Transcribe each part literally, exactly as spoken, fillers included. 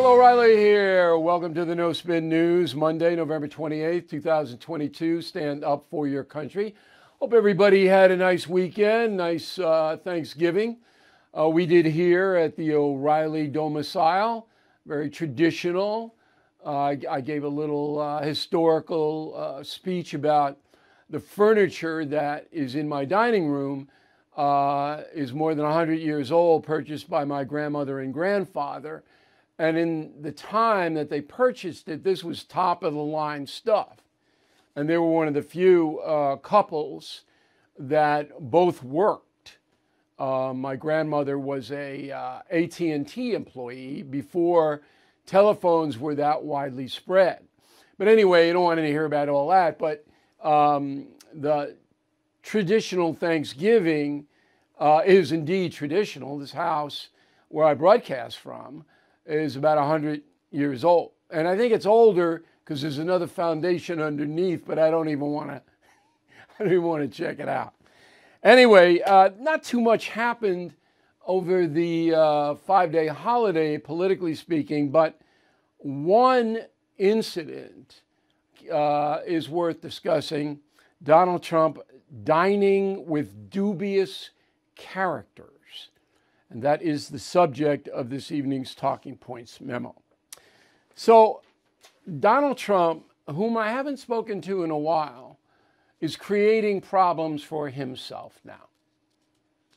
Michael O'Reilly here. Welcome to the No Spin News, Monday, November twenty-eighth, two thousand twenty-two. Stand up for your country. Hope everybody had a nice weekend, nice uh, Thanksgiving. Uh, we did here at the O'Reilly domicile, very traditional. Uh, I, I gave a little uh, historical uh, speech about the furniture that is in my dining room uh, is more than one hundred years old, purchased by my grandmother and grandfather. And in the time that they purchased it, this was top-of-the-line stuff. And they were one of the few uh, couples that both worked. Uh, my grandmother was a uh, A T and T employee before telephones were that widely spread. But anyway, you don't want to hear about all that. But um, the traditional Thanksgiving uh, is indeed traditional. This house where I broadcast from is about one hundred years old. And I think it's older because there's another foundation underneath, but I don't even want to I don't even want to check it out. Anyway, uh, not too much happened over the uh, five-day holiday, politically speaking, but one incident uh, is worth discussing. Donald Trump dining with dubious characters. And that is the subject of this evening's Talking Points memo. So Donald Trump, whom I haven't spoken to in a while, is creating problems for himself now.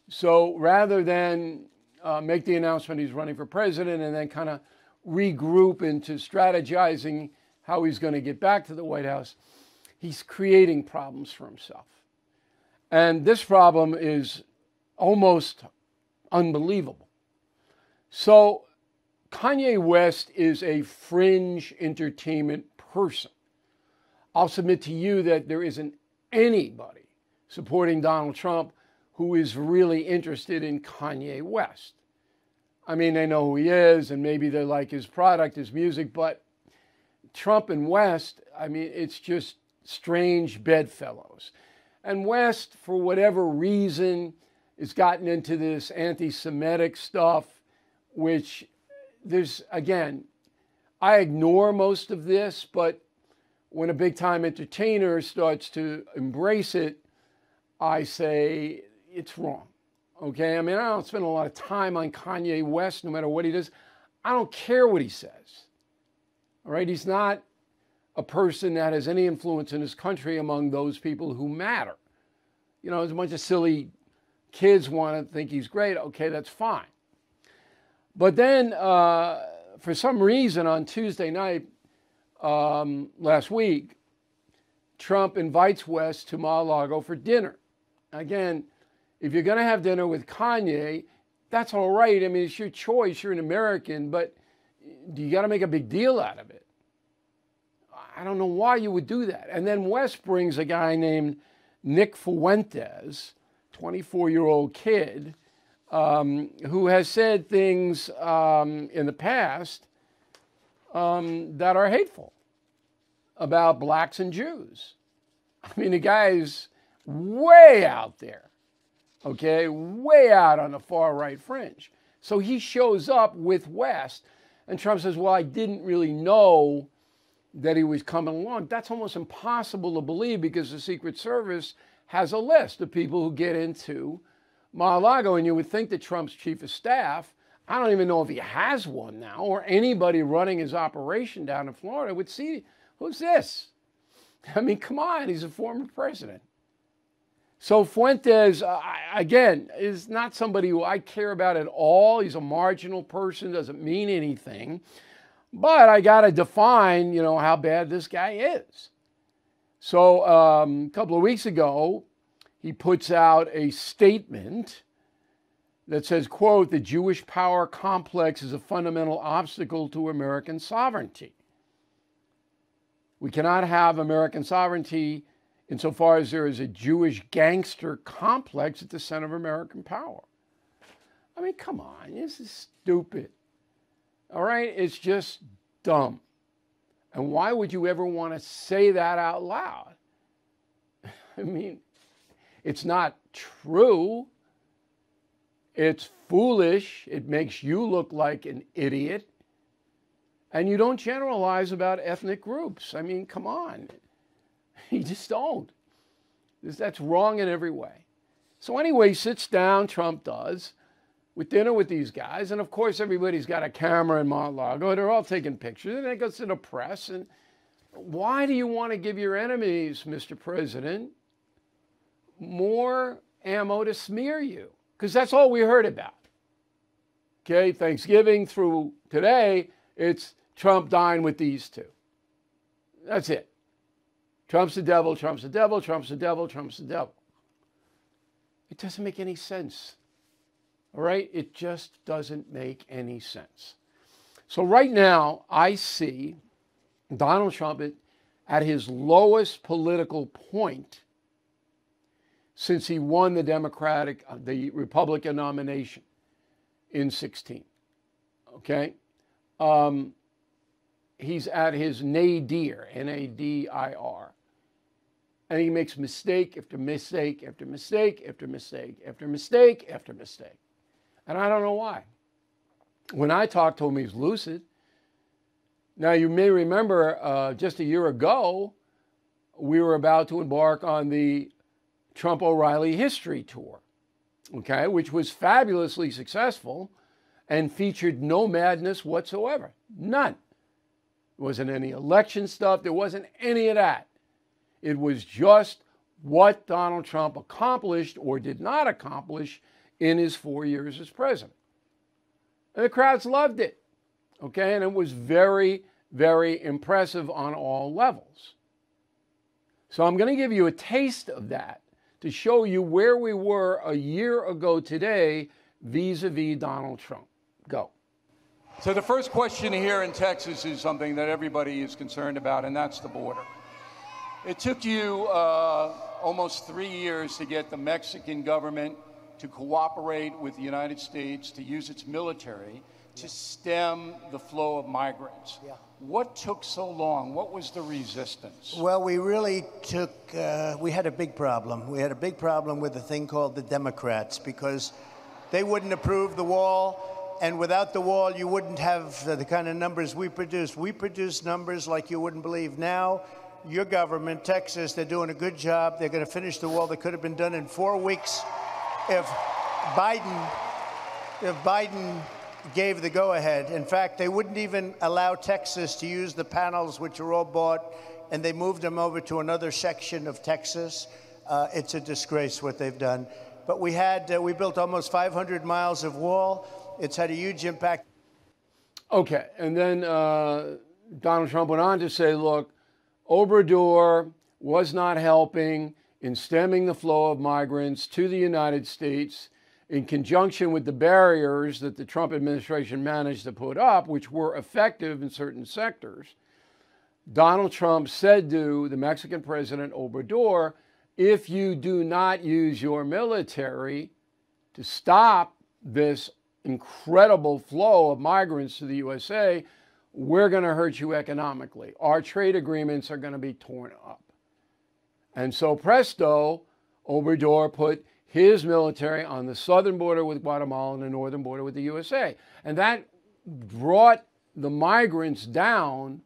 So rather than uh, make the announcement he's running for president and then kind of regroup into strategizing how he's going to get back to the White House, he's creating problems for himself. And this problem is almost unbelievable. So Kanye West is a fringe entertainment person. I'll submit to you that there isn't anybody supporting Donald Trump who is really interested in Kanye West. I mean, they know who he is, and maybe they like his product, his music, but Trump and West, I mean, it's just strange bedfellows. And West, for whatever reason, it's gotten into this anti-Semitic stuff, which there's, again, I ignore most of this, but when a big-time entertainer starts to embrace it, I say it's wrong, okay? I mean, I don't spend a lot of time on Kanye West, no matter what he does. I don't care what he says, all right? He's not a person that has any influence in his country among those people who matter. You know, there's a bunch of silly kids want to think he's great. Okay, that's fine. But then, uh, for some reason, on Tuesday night um, last week, Trump invites West to Mar-a-Lago for dinner. Again, if you're going to have dinner with Kanye, that's all right. I mean, it's your choice. You're an American, but you got to make a big deal out of it. I don't know why you would do that. And then West brings a guy named Nick Fuentes, twenty-four-year-old kid um, who has said things um, in the past um, that are hateful about blacks and Jews. I mean, the guy's way out there, okay, way out on the far right fringe. So he shows up with West, and Trump says, well, I didn't really know that he was coming along. That's almost impossible to believe because the Secret Service has a list of people who get into Mar-a-Lago, and you would think that Trump's chief of staff, I don't even know if he has one now, or anybody running his operation down in Florida would see, who's this? I mean, come on, he's a former president. So Fuentes, uh, again, is not somebody who I care about at all. He's a marginal person, doesn't mean anything. But I got to define, you know, how bad this guy is. So um, a couple of weeks ago, he puts out a statement that says, quote, the Jewish power complex is a fundamental obstacle to American sovereignty. We cannot have American sovereignty insofar as there is a Jewish gangster complex at the center of American power. I mean, come on, this is stupid. All right, it's just dumb. And why would you ever want to say that out loud? I mean, it's not true. It's foolish. It makes you look like an idiot. And you don't generalize about ethnic groups. I mean, come on. You just don't. That's wrong in every way. So anyway, he sits down, Trump does, with dinner with these guys. And, of course, everybody's got a camera in Mar-a-Lago. They're all taking pictures. And it goes to the press. And why do you want to give your enemies, Mister President, more ammo to smear you? Because that's all we heard about. Okay, Thanksgiving through today, it's Trump dying with these two. That's it. Trump's the devil, Trump's the devil, Trump's the devil, Trump's the devil. It doesn't make any sense. All right? It just doesn't make any sense. So right now, I see Donald Trump at his lowest political point since he won the Democratic, the Republican nomination in sixteen. Okay? Um, he's at his nadir, N A D I R. And he makes mistake after mistake after mistake after mistake after mistake after mistake. And I don't know why. When I talk to him, he's lucid. Now, you may remember uh, just a year ago, we were about to embark on the Trump O'Reilly history tour, okay, which was fabulously successful and featured no madness whatsoever. None. There wasn't any election stuff. There wasn't any of that. It was just what Donald Trump accomplished or did not accomplish in his four years as president. And the crowds loved it, okay, and it was very, very impressive on all levels. So I'm going to give you a taste of that to show you where we were a year ago today vis-a-vis Donald Trump. Go. So the first question here in Texas is something that everybody is concerned about, and that's the border. It took you uh, almost three years to get the Mexican government to cooperate with the United States, to use its military to stem the flow of migrants. Yeah. What took so long? What was the resistance? Well, we really took, uh, we had a big problem. We had a big problem with a thing called the Democrats, because they wouldn't approve the wall, and without the wall, you wouldn't have the kind of numbers we produced. We produced numbers like you wouldn't believe. Now, your government, Texas, they're doing a good job. They're going to finish the wall that could have been done in four weeks if Biden, if Biden gave the go-ahead. In fact, they wouldn't even allow Texas to use the panels, which are all bought, and they moved them over to another section of Texas. Uh, it's a disgrace what they've done. But we had, uh, we built almost five hundred miles of wall. It's had a huge impact. Okay, and then uh, Donald Trump went on to say, look, Obrador was not helping in stemming the flow of migrants to the United States, in conjunction with the barriers that the Trump administration managed to put up, which were effective in certain sectors. Donald Trump said to the Mexican president, Obrador, if you do not use your military to stop this incredible flow of migrants to the U S A, we're going to hurt you economically. Our trade agreements are going to be torn up. And so presto, Obrador put his military on the southern border with Guatemala and the northern border with the U S A. And that brought the migrants down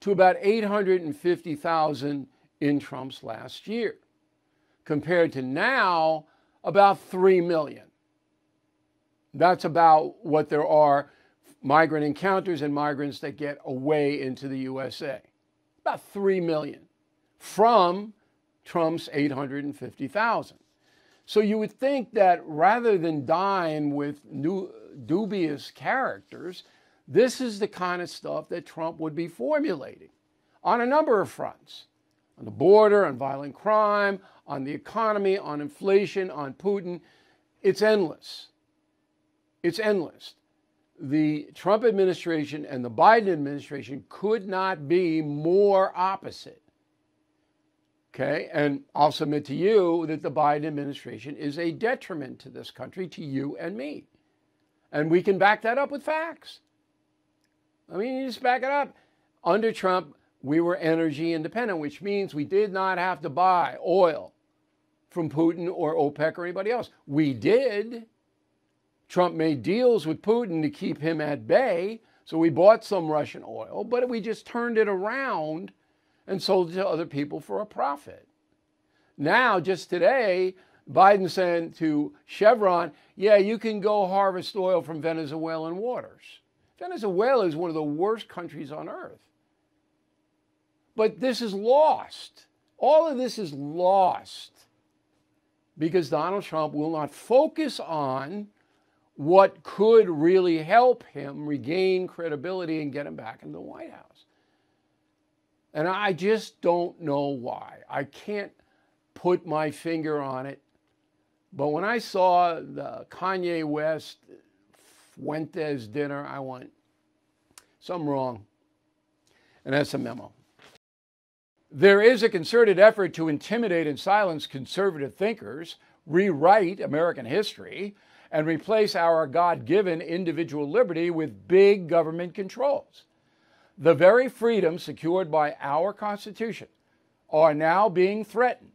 to about eight hundred fifty thousand in Trump's last year, compared to now about three million. That's about what there are migrant encounters and migrants that get away into the U S A. About three million from Trump's eight hundred fifty thousand. So you would think that rather than dine with new dubious characters, this is the kind of stuff that Trump would be formulating on a number of fronts, on the border, on violent crime, on the economy, on inflation, on Putin. It's endless. It's endless. The Trump administration and the Biden administration could not be more opposite. Okay, and I'll submit to you that the Biden administration is a detriment to this country, to you and me. And we can back that up with facts. I mean, you just back it up. Under Trump, we were energy independent, which means we did not have to buy oil from Putin or OPEC or anybody else. We did. Trump made deals with Putin to keep him at bay So we bought some Russian oil, but we just turned it around and sold it to other people for a profit. Now, just today, Biden said to Chevron, yeah, you can go harvest oil from Venezuelan waters. Venezuela is one of the worst countries on earth. But this is lost. All of this is lost because Donald Trump will not focus on what could really help him regain credibility and get him back in the White House. And I just don't know why. I can't put my finger on it. But when I saw the Kanye West Fuentes dinner, I went, something wrong. And that's a memo. There is a concerted effort to intimidate and silence conservative thinkers, rewrite American history, and replace our God-given individual liberty with big government controls. The very freedoms secured by our Constitution are now being threatened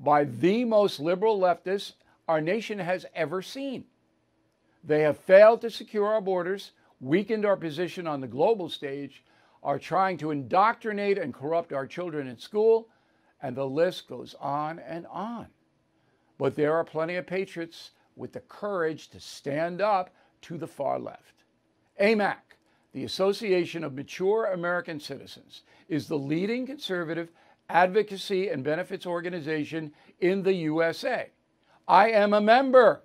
by the most liberal leftists our nation has ever seen. They have failed to secure our borders, weakened our position on the global stage, are trying to indoctrinate and corrupt our children in school, and the list goes on and on. But there are plenty of patriots with the courage to stand up to the far left. A M A C, the Association of Mature American Citizens, is the leading conservative advocacy and benefits organization in the U S A. I am a member,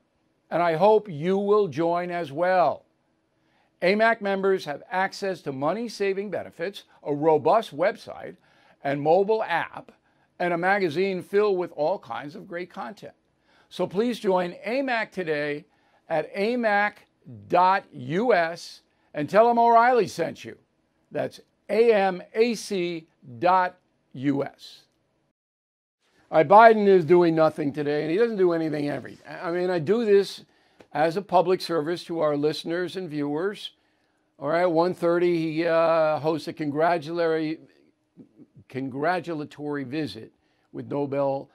and I hope you will join as well. A M A C members have access to money-saving benefits, a robust website and mobile app, and a magazine filled with all kinds of great content. So please join A M A C today at amac dot U S and tell them O'Reilly sent you. That's amac dot U S. All right, Biden is doing nothing today, and he doesn't do anything every day. I mean, I do this as a public service to our listeners and viewers. All right, at one thirty, he uh, hosts a congratulatory, congratulatory visit with Nobel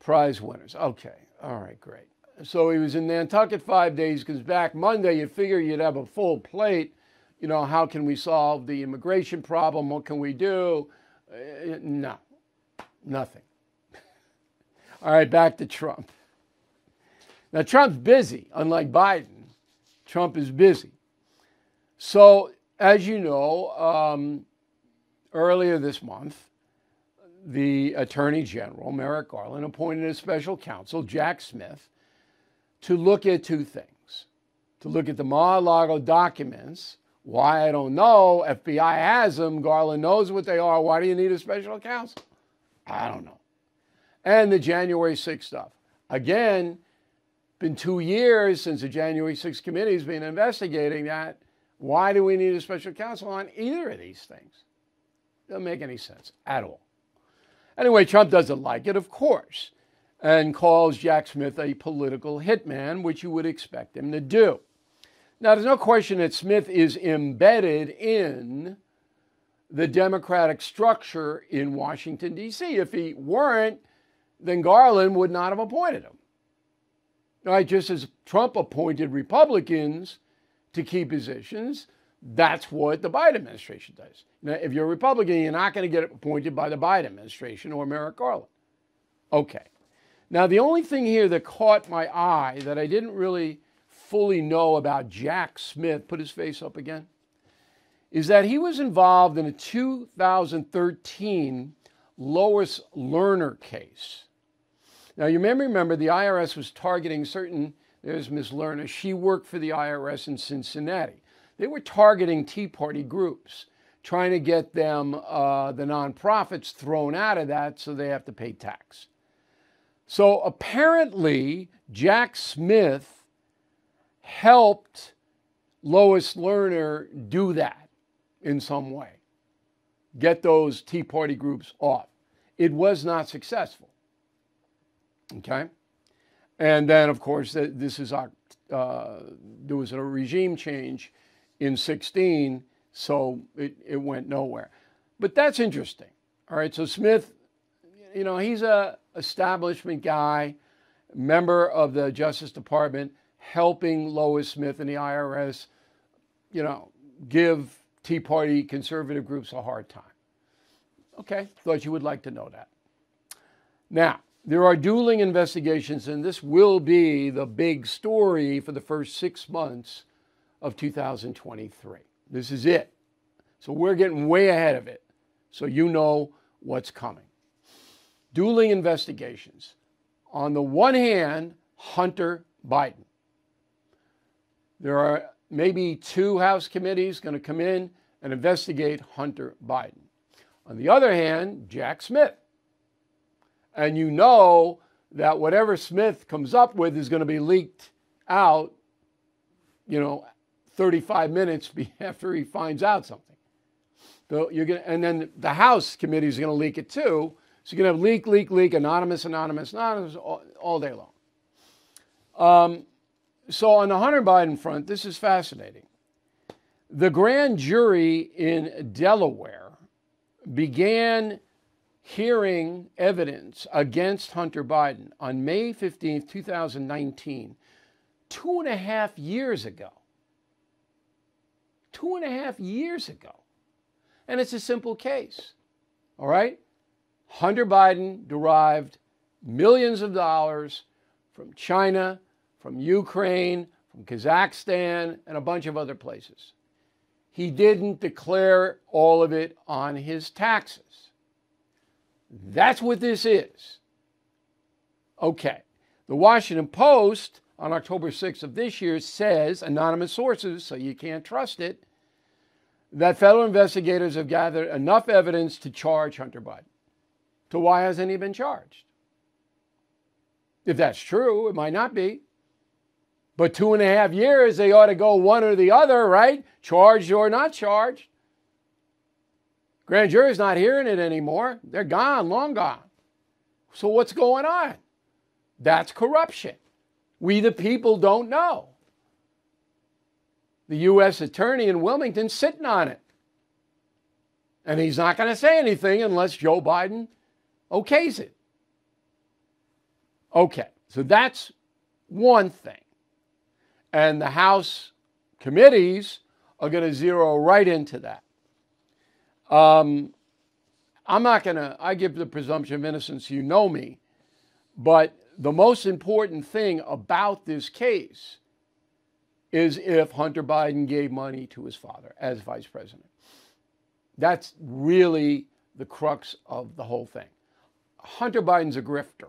Prize winners. Okay, all right, great. So he was in Nantucket five days, comes back Monday. You figure you'd have a full plate. You know, how can we solve the immigration problem? What can we do? Uh, no, nothing. All right, back to Trump. Now, Trump's busy, unlike Biden. Trump is busy. So, as you know, um, earlier this month, the Attorney General, Merrick Garland, appointed a special counsel, Jack Smith, to look at two things. To look at the Mar-a-Lago documents. Why, I don't know. F B I has them. Garland knows what they are. Why do you need a special counsel? I don't know. And the January sixth stuff. Again, been two years since the January sixth committee has been investigating that. Why do we need a special counsel on either of these things? Doesn't make any sense at all. Anyway, Trump doesn't like it, of course, and calls Jack Smith a political hitman, which you would expect him to do. Now, there's no question that Smith is embedded in the Democratic structure in Washington, D C If he weren't, then Garland would not have appointed him. Right, just as Trump appointed Republicans to key positions, that's what the Biden administration does. Now, if you're a Republican, you're not going to get appointed by the Biden administration or Merrick Garland. Okay. Now, the only thing here that caught my eye that I didn't really fully know about Jack Smith, put his face up again, is that he was involved in a two thousand thirteen Lois Lerner case. Now, you may remember the I R S was targeting certain, there's Miz Lerner, she worked for the I R S in Cincinnati. They were targeting Tea Party groups, trying to get them, uh, the nonprofits thrown out of that so they have to pay tax. So apparently, Jack Smith helped Lois Lerner do that in some way, get those Tea Party groups off. It was not successful. Okay, and then of course this is uh, there was a regime change in sixteen, so it, it went nowhere. But that's interesting. All right, so Smith, you know, he's a establishment guy, member of the Justice Department, helping Lois Smith and the I R S, you know, give Tea Party conservative groups a hard time. Okay, thought you would like to know that. Now, there are dueling investigations, and this will be the big story for the first six months of two thousand twenty-three. This is it. So we're getting way ahead of it, so you know what's coming. Dueling investigations. On the one hand, Hunter Biden. There are maybe two House committees going to come in and investigate Hunter Biden. On the other hand, Jack Smith. And you know that whatever Smith comes up with is going to be leaked out, you know, thirty-five minutes after he finds out something. So you're going to, and then the House committee is going to leak it too. So you're going to have leak, leak, leak, anonymous, anonymous, anonymous all, all day long. Um, so on the Hunter Biden front, this is fascinating. The grand jury in Delaware began hearing evidence against Hunter Biden on May fifteenth, two thousand nineteen, two and a half years ago. Two and a half years ago. And it's a simple case, all right? Hunter Biden derived millions of dollars from China, from Ukraine, from Kazakhstan, and a bunch of other places. He didn't declare all of it on his taxes. That's what this is. Okay. The Washington Post on October sixth of this year says, anonymous sources, so you can't trust it, that federal investigators have gathered enough evidence to charge Hunter Biden. So why hasn't he been charged? If that's true, it might not be. But two and a half years, they ought to go one or the other, right? Charged or not charged. Grand jury's not hearing it anymore. They're gone, long gone. So what's going on? That's corruption. We the people don't know. The U S attorney in Wilmington's sitting on it. And he's not going to say anything unless Joe Biden okays it. Okay, so that's one thing. And the House committees are going to zero right into that. Um, I'm not going to, I give the presumption of innocence, you know me, but the most important thing about this case is if Hunter Biden gave money to his father as vice president. That's really the crux of the whole thing. Hunter Biden's a grifter,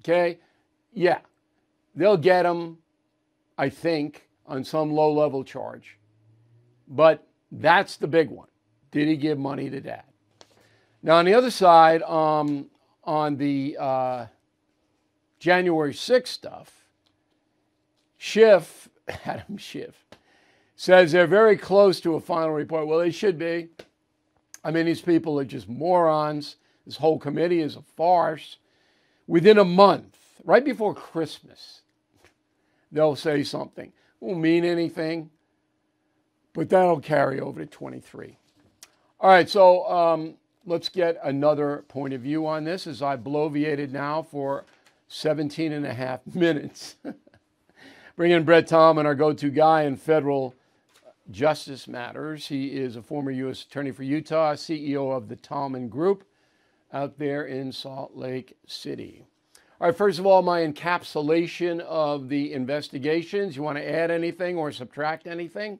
okay? Yeah, they'll get him, I think, on some low-level charge. But that's the big one. Did he give money to dad? Now, on the other side, um, on the uh, January sixth stuff, Schiff, Adam Schiff, says they're very close to a final report. Well, they should be. I mean, these people are just morons. This whole committee is a farce. Within a month, right before Christmas, they'll say something. Won't mean anything, but that'll carry over to twenty-three. All right, so um, let's get another point of view on this, as I've bloviated now for seventeen and a half minutes. Bring in Brett Tolman, our go-to guy in federal justice matters. He is a former U S attorney for Utah, C E O of the Tolman Group out there in Salt Lake City. All right, first of all, my encapsulation of the investigations. You want to add anything or subtract anything?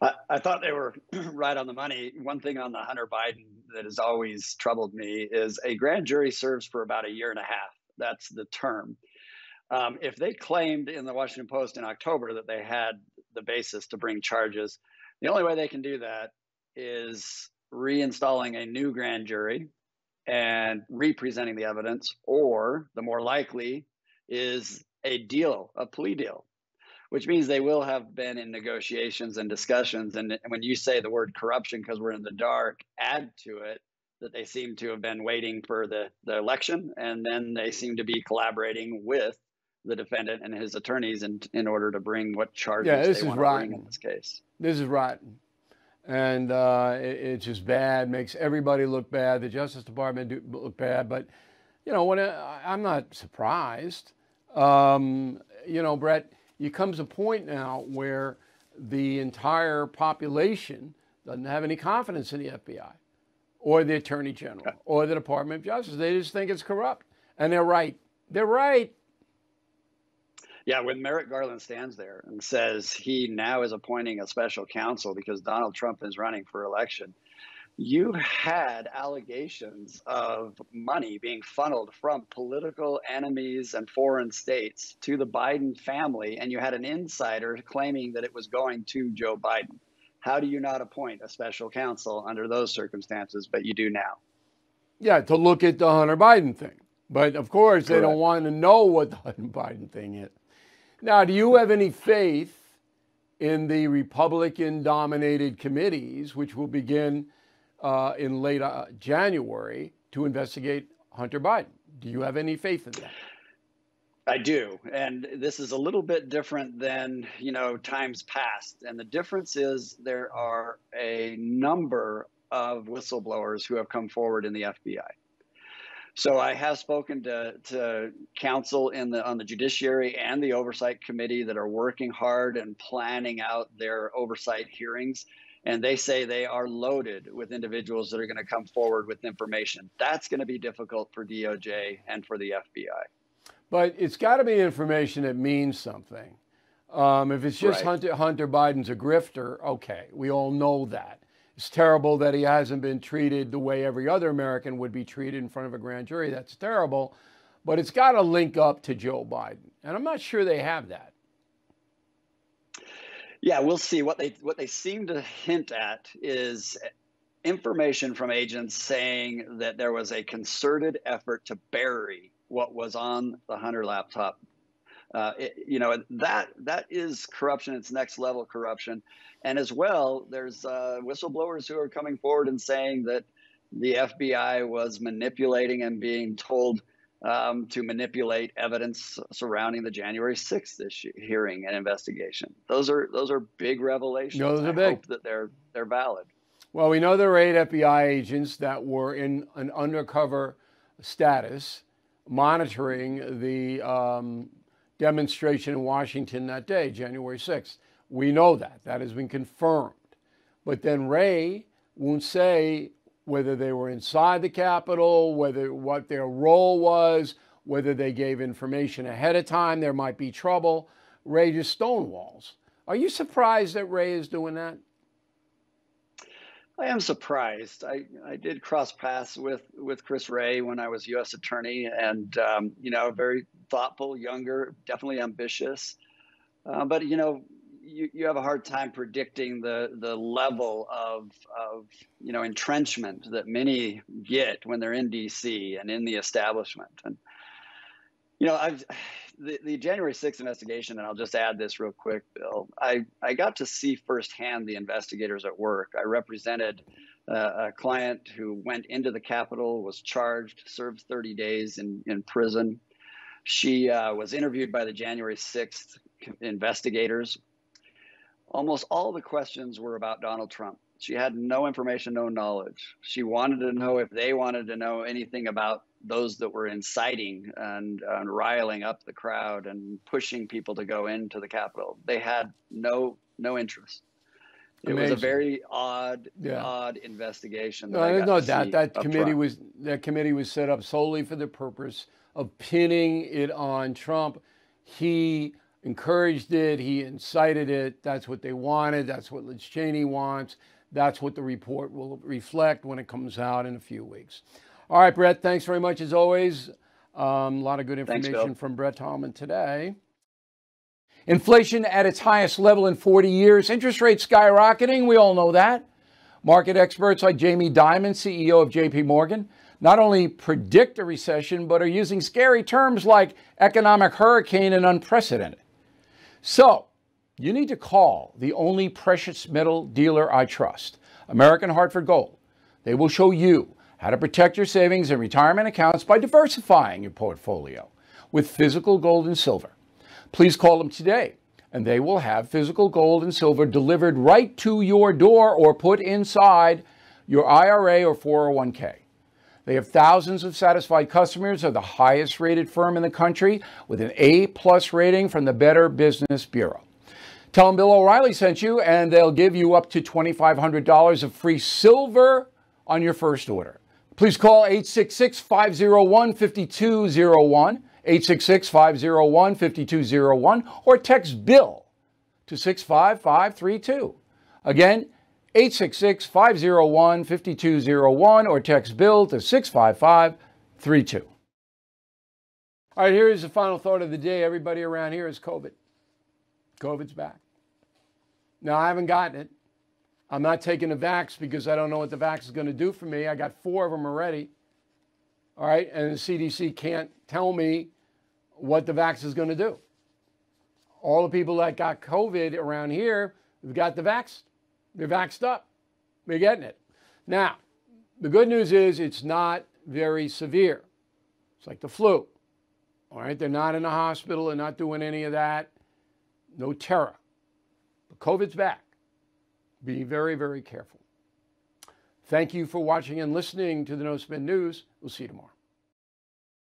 I, I thought they were right on the money. One thing on the Hunter Biden that has always troubled me is a grand jury serves for about a year and a half. That's the term. Um, if they claimed in the Washington Post in October that they had the basis to bring charges, the only way they can do that is reinstalling a new grand jury and representing the evidence, or the more likely is a deal, a plea deal, which means they will have been in negotiations and discussions. And when you say the word corruption, because we're in the dark, add to it that they seem to have been waiting for the, the election, and then they seem to be collaborating with the defendant and his attorneys in, in order to bring what charges yeah, this they want to bring in this case. This is rotten. And uh, it, it's just bad, makes everybody look bad, the Justice Department do, look bad. But, you know, when I, I'm not surprised. Um, you know, Brett, it comes a point now where the entire population doesn't have any confidence in the F B I or the Attorney General or the Department of Justice. They just think it's corrupt. And they're right. They're right. Yeah, when Merrick Garland stands there and says he now is appointing a special counsel because Donald Trump is running for election, you had allegations of money being funneled from political enemies and foreign states to the Biden family, and you had an insider claiming that it was going to Joe Biden. How do you not appoint a special counsel under those circumstances, but you do now? Yeah, to look at the Hunter Biden thing. But, of course, Correct. They don't want to know what the Hunter Biden thing is. Now, do you have any faith in the Republican-dominated committees, which will begin uh, in late uh, January, to investigate Hunter Biden? Do you have any faith in that? I do. And this is a little bit different than, you know, times past. And the difference is there are a number of whistleblowers who have come forward in the F B I. So I have spoken to, to counsel in the, on the Judiciary and the Oversight Committee that are working hard and planning out their oversight hearings, and they say they are loaded with individuals that are going to come forward with information. That's going to be difficult for D O J and for the F B I. But it's got to be information that means something. Um, if it's just right. Hunter, Hunter Biden's a grifter, okay, we all know that. It's terrible that he hasn't been treated the way every other American would be treated in front of a grand jury. That's terrible. But it's got to link up to Joe Biden. And I'm not sure they have that. Yeah, we'll see. What they what they seem to hint at is information from agents saying that there was a concerted effort to bury what was on the Hunter laptop. Uh, it, you know, that that is corruption. It's next level corruption. And as well, there's uh, whistleblowers who are coming forward and saying that the F B I was manipulating and being told um, to manipulate evidence surrounding the January sixth issue, hearing and investigation. Those are those are big revelations. Those are big. I hope that they're they're valid. Well, we know there were eight F B I agents that were in an undercover status monitoring the Um, demonstration in Washington that day, January sixth. We know that. That has been confirmed. But then Ray won't say whether they were inside the Capitol, whether what their role was, whether they gave information ahead of time. There might be trouble. Ray just stonewalls. Are you surprised that Ray is doing that? I am surprised. I, I did cross paths with, with Chris Ray when I was U S attorney, and, um, you know, very thoughtful, younger, definitely ambitious. Uh, but, you know, you, you have a hard time predicting the, the level of, of, you know, entrenchment that many get when they're in D C and in the establishment. And, you know, I've the, the January sixth investigation, and I'll just add this real quick, Bill. I, I got to see firsthand the investigators at work. I represented uh, a client who went into the Capitol, was charged, served thirty days in, in prison. She uh, was interviewed by the January sixth investigators. Almost all the questions were about Donald Trump. She had no information, no knowledge. She wanted to know if they wanted to know anything about those that were inciting and, and riling up the crowd and pushing people to go into the Capitol. They had no no interest. It Amazing. Was a very odd, yeah. odd investigation. No, there's no doubt that committee was that committee was set up solely for the purpose of pinning it on Trump. He encouraged it. He incited it. That's what they wanted. That's what Liz Cheney wants. That's what the report will reflect when it comes out in a few weeks. All right, Brett, thanks very much as always. Um, a lot of good information thanks, from Brett Tolman today. Inflation at its highest level in forty years. Interest rates skyrocketing. We all know that. Market experts like Jamie Dimon, C E O of J P Morgan, not only predict a recession, but are using scary terms like economic hurricane and unprecedented. So you need to call the only precious metal dealer I trust, American Hartford Gold. They will show you how to protect your savings and retirement accounts by diversifying your portfolio with physical gold and silver. Please call them today, and they will have physical gold and silver delivered right to your door or put inside your I R A or four oh one K. They have thousands of satisfied customers, are the highest rated firm in the country with an A plus rating from the Better Business Bureau. Tell them Bill O'Reilly sent you, and they'll give you up to twenty-five hundred dollars of free silver on your first order. Please call eight six six, five oh one, five two oh one, eight six six, five oh one, five two oh one, or text BILL to six five five three two. Again, eight six six, five oh one, five two oh one, or text BILL to six five five three two. All right, here's the final thought of the day. Everybody around here is COVID. COVID's back. Now, I haven't gotten it. I'm not taking the vax because I don't know what the vax is going to do for me. I got four of them already. All right, and the C D C can't tell me what the vax is going to do. All the people that got COVID around here, they've got the vax. They're vaxxed up. They're getting it. Now, the good news is it's not very severe. It's like the flu. All right, they're not in the hospital. They're not doing any of that. No terror. But COVID's back. Be very, very careful. Thank you for watching and listening to the No Spin News. We'll see you tomorrow.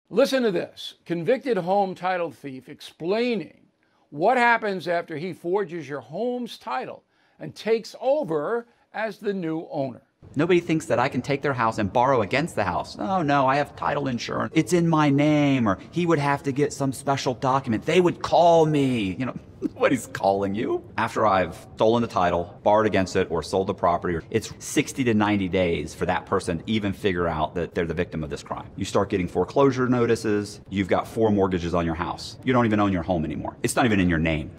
Listen to this. Convicted home title thief explaining what happens after he forges your home's title and takes over as the new owner. Nobody thinks that I can take their house and borrow against the house. Oh, no, I have title insurance. It's in my name, or he would have to get some special document. They would call me. You know, nobody's calling you. After I've stolen the title, borrowed against it, or sold the property, it's sixty to ninety days for that person to even figure out that they're the victim of this crime. You start getting foreclosure notices. You've got four mortgages on your house. You don't even own your home anymore. It's not even in your name.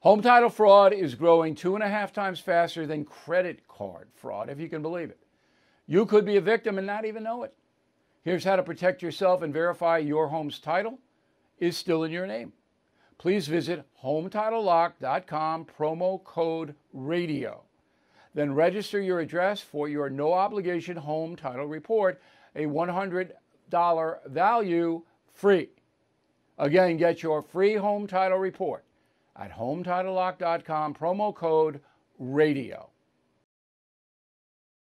Home title fraud is growing two and a half times faster than credit card fraud, if you can believe it. You could be a victim and not even know it. Here's how to protect yourself and verify your home's title is still in your name. Please visit home title lock dot com, promo code radio. Then register your address for your no obligation home title report, a one hundred dollar value free. Again, get your free home title report at home title lock dot com, promo code radio.